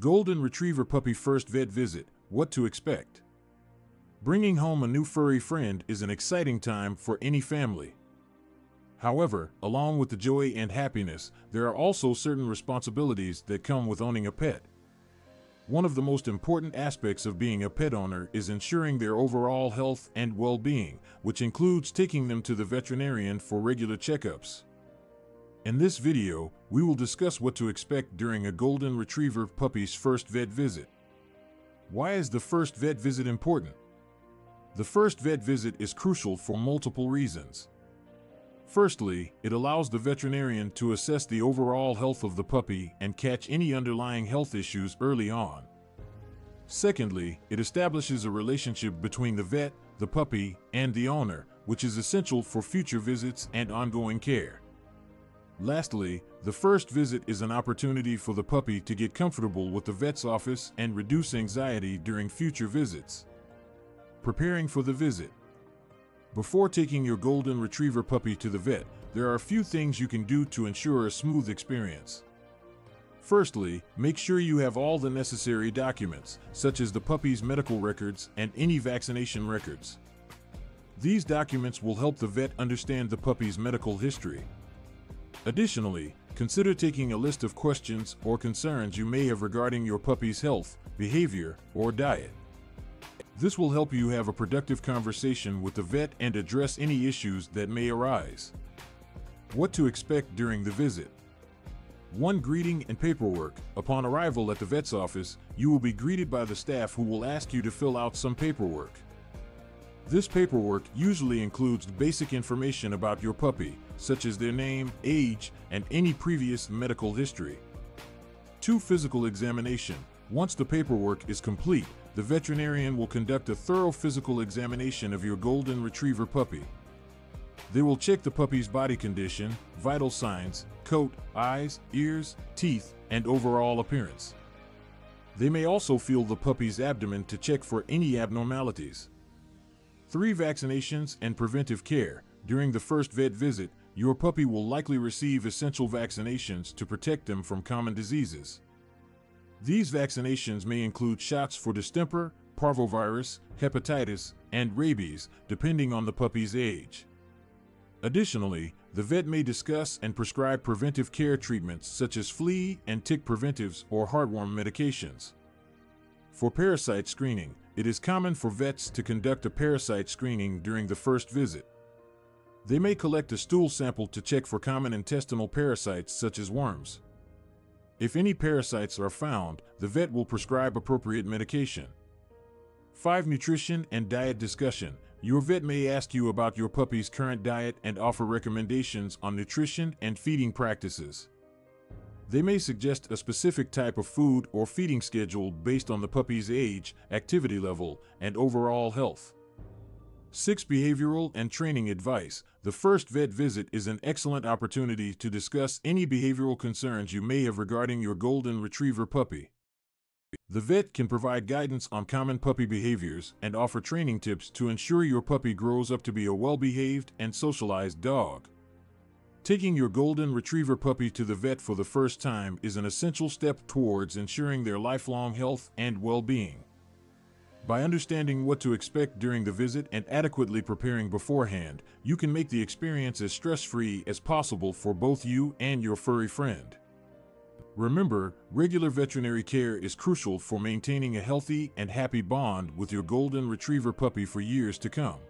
Golden Retriever Puppy First Vet Visit, What to Expect. Bringing home a new furry friend is an exciting time for any family. However, along with the joy and happiness, there are also certain responsibilities that come with owning a pet. One of the most important aspects of being a pet owner is ensuring their overall health and well-being, which includes taking them to the veterinarian for regular checkups. In this video, we will discuss what to expect during a Golden Retriever puppy's first vet visit. Why is the first vet visit important? The first vet visit is crucial for multiple reasons. Firstly, it allows the veterinarian to assess the overall health of the puppy and catch any underlying health issues early on. Secondly, it establishes a relationship between the vet, the puppy, and the owner, which is essential for future visits and ongoing care. Lastly, the first visit is an opportunity for the puppy to get comfortable with the vet's office and reduce anxiety during future visits. Preparing for the visit. Before taking your Golden Retriever puppy to the vet, there are a few things you can do to ensure a smooth experience. Firstly, make sure you have all the necessary documents, such as the puppy's medical records and any vaccination records. These documents will help the vet understand the puppy's medical history. Additionally, consider taking a list of questions or concerns you may have regarding your puppy's health, behavior, or diet. This will help you have a productive conversation with the vet and address any issues that may arise. What to expect during the visit. 1. Greeting and paperwork. Upon arrival at the vet's office, you will be greeted by the staff who will ask you to fill out some paperwork. This paperwork usually includes basic information about your puppy, such as their name, age, and any previous medical history. 2. Physical examination. Once the paperwork is complete, the veterinarian will conduct a thorough physical examination of your Golden Retriever puppy. They will check the puppy's body condition, vital signs, coat, eyes, ears, teeth, and overall appearance. They may also feel the puppy's abdomen to check for any abnormalities. 3. Vaccinations and preventive care. During the first vet visit, your puppy will likely receive essential vaccinations to protect them from common diseases. These vaccinations may include shots for distemper, parvovirus, hepatitis, and rabies, depending on the puppy's age. Additionally, the vet may discuss and prescribe preventive care treatments such as flea and tick preventives or heartworm medications. For parasite screening, it is common for vets to conduct a parasite screening during the first visit. They may collect a stool sample to check for common intestinal parasites such as worms. If any parasites are found, the vet will prescribe appropriate medication. 5. Nutrition and diet discussion. Your vet may ask you about your puppy's current diet and offer recommendations on nutrition and feeding practices. They may suggest a specific type of food or feeding schedule based on the puppy's age, activity level, and overall health. 6. Behavioral and training advice. The first vet visit is an excellent opportunity to discuss any behavioral concerns you may have regarding your Golden Retriever puppy. The vet can provide guidance on common puppy behaviors and offer training tips to ensure your puppy grows up to be a well-behaved and socialized dog. Taking your Golden Retriever puppy to the vet for the first time is an essential step towards ensuring their lifelong health and well-being. By understanding what to expect during the visit and adequately preparing beforehand, you can make the experience as stress-free as possible for both you and your furry friend. Remember, regular veterinary care is crucial for maintaining a healthy and happy bond with your Golden Retriever puppy for years to come.